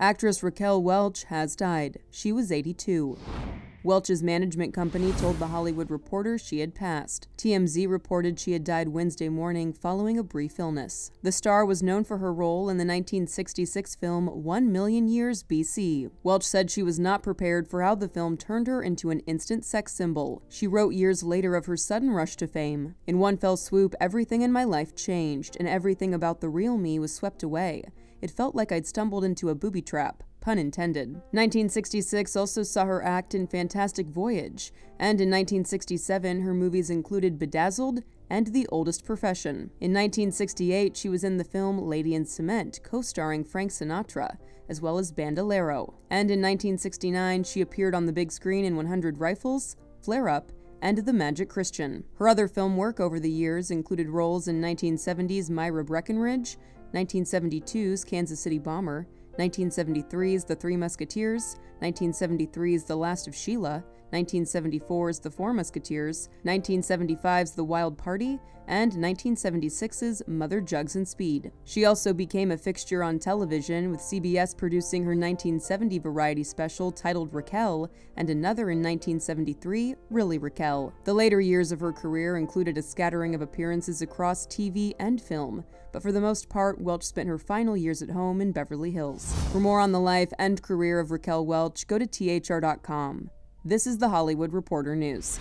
Actress Raquel Welch has died. She was 82. Welch's management company told The Hollywood Reporter she had passed. TMZ reported she had died Wednesday morning following a brief illness. The star was known for her role in the 1966 film 1 Million Years B.C. Welch said she was not prepared for how the film turned her into an instant sex symbol. She wrote years later of her sudden rush to fame. "In one fell swoop, everything in my life changed, and everything about the real me was swept away. It felt like I'd stumbled into a booby trap," pun intended. 1966 also saw her act in Fantastic Voyage, and in 1967 her movies included Bedazzled and The Oldest Profession. In 1968 she was in the film Lady in Cement, co-starring Frank Sinatra, as well as Bandolero. And in 1969 she appeared on the big screen in 100 Rifles, Flare Up, and The Magic Christian. Her other film work over the years included roles in 1970's Myra Breckinridge, 1972's Kansas City Bomber, 1973's The Three Musketeers, 1973's The Last of Sheila, 1974's The Four Musketeers, 1975's The Wild Party, and 1976's Mother, Jugs, and Speed. She also became a fixture on television, with CBS producing her 1970 variety special titled Raquel and another in 1973, Really Raquel. The later years of her career included a scattering of appearances across TV and film, but for the most part, Welch spent her final years at home in Beverly Hills. For more on the life and career of Raquel Welch, go to thr.com. This is The Hollywood Reporter News.